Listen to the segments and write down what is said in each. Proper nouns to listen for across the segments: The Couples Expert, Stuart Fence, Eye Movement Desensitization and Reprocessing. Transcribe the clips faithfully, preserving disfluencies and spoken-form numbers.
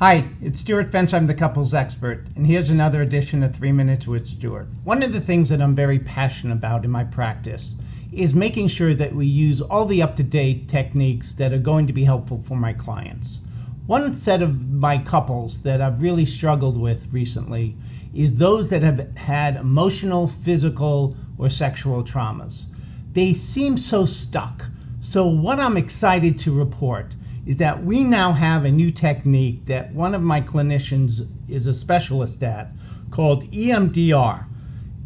Hi, it's Stuart Fence. I'm the Couples Expert, and here's another edition of Three Minutes with Stuart. One of the things that I'm very passionate about in my practice is making sure that we use all the up-to-date techniques that are going to be helpful for my clients. One set of my couples that I've really struggled with recently is those that have had emotional, physical, or sexual traumas. They seem so stuck. So what I'm excited to report is that we now have a new technique that one of my clinicians is a specialist at called E M D R.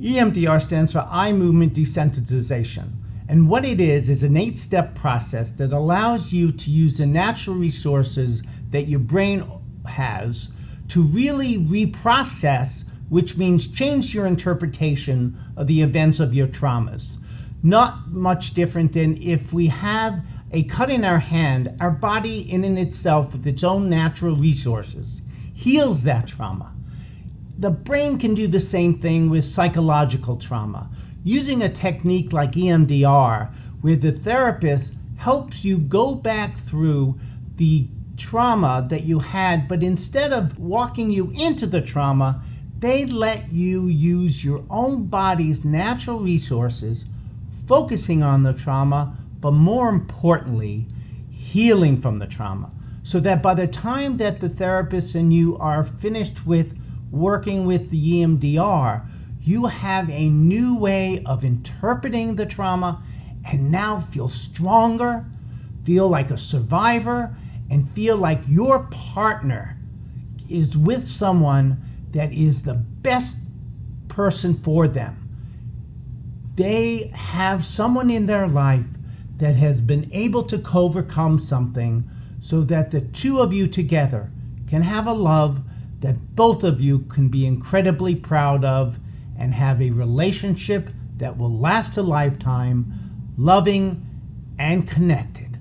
E M D R stands for Eye Movement Desensitization. And what it is is an eight-step process that allows you to use the natural resources that your brain has to really reprocess, which means change your interpretation of the events of your traumas. Not much different than if we have a cut in our hand, our body in and itself with its own natural resources heals that trauma. The brain can do the same thing with psychological trauma. Using a technique like E M D R, where the therapist helps you go back through the trauma that you had, but instead of walking you into the trauma, they let you use your own body's natural resources, focusing on the trauma, but more importantly, healing from the trauma. So that by the time that the therapist and you are finished with working with the E M D R, you have a new way of interpreting the trauma and now feel stronger, feel like a survivor, and feel like your partner is with someone that is the best person for them. They have someone in their life that has been able to overcome something so that the two of you together can have a love that both of you can be incredibly proud of and have a relationship that will last a lifetime, loving and connected.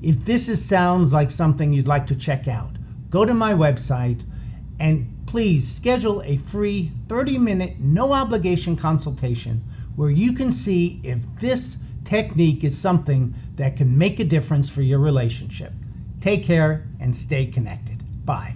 If this is, sounds like something you'd like to check out, go to my website and please schedule a free thirty minute no obligation consultation where you can see if this technique is something that can make a difference for your relationship. Take care and stay connected. Bye.